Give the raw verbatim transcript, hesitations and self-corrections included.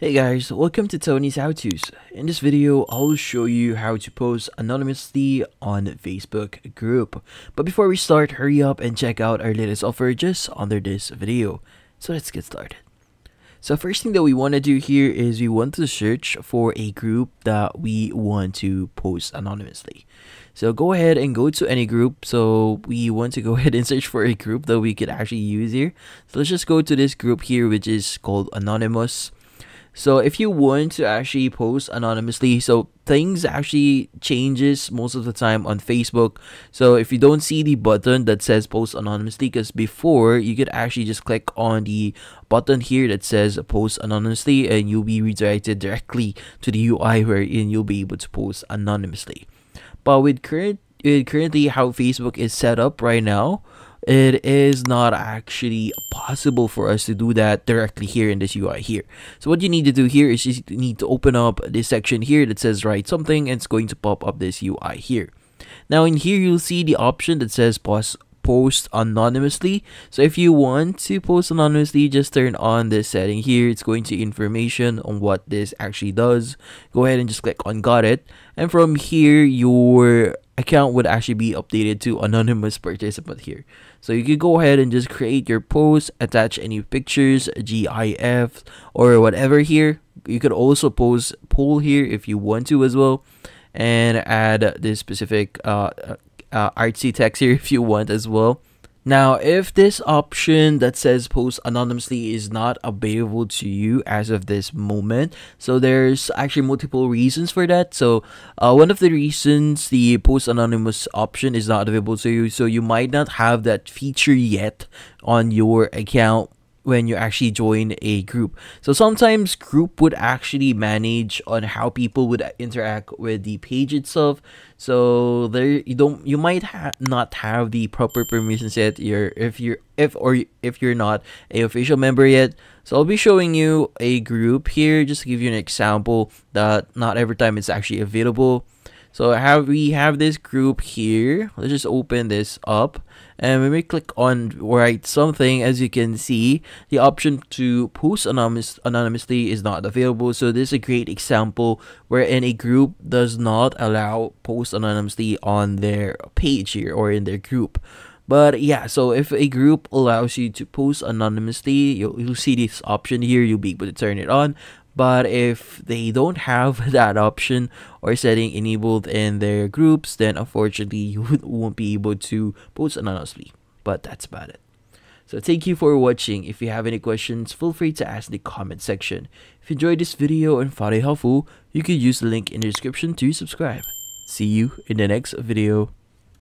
Hey guys, welcome to Tony's How-Tos. In this video, I'll show you how to post anonymously on Facebook group. But before we start, hurry up and check out our latest offer just under this video. So let's get started. So first thing that we want to do here is we want to search for a group that we want to post anonymously. So go ahead and go to any group. So we want to go ahead and search for a group that we could actually use here. So let's just go to this group here, which is called Anonymous. So if you want to actually post anonymously, so things actually changes most of the time on Facebook. So if you don't see the button that says post anonymously, because before you could actually just click on the button here that says post anonymously and you'll be redirected directly to the U I wherein you'll be able to post anonymously. But with current with currently how Facebook is set up right now, it is not actually possible for us to do that directly here in this U I here. So what you need to do here is you need to open up this section here that says write something, and it's going to pop up this U I here. Now in here you'll see the option that says post post anonymously. So if you want to post anonymously, just turn on this setting here. It's going to information on what this actually does. Go ahead and just click on got it, and from here your account would actually be updated to anonymous participant here. So you could go ahead and just create your post, attach any pictures, GIF or whatever here. You could also post poll here if you want to as well, and add this specific uh, uh, artsy text here if you want as well. Now, if this option that says post anonymously is not available to you as of this moment, so there's actually multiple reasons for that. So uh, one of the reasons the post anonymous option is not available to you, so you might not have that feature yet on your account when you actually join a group. So sometimes group would actually manage on how people would interact with the page itself. So there you don't you might ha not have the proper permissions yet you're, if you're if or if you're not an official member yet. So I'll be showing you a group here just to give you an example that not every time it's actually available. So have we have this group here. Let's just open this up, and when we click on write something, as you can see, the option to post anonymous, anonymously is not available. So this is a great example wherein a group does not allow post anonymously on their page here or in their group. But yeah, so if a group allows you to post anonymously, you'll, you'll see this option here. You'll be able to turn it on. But if they don't have that option or setting enabled in their groups, then unfortunately you won't be able to post anonymously. But that's about it. So thank you for watching. If you have any questions, feel free to ask in the comment section. If you enjoyed this video and found it helpful, you can use the link in the description to subscribe. See you in the next video.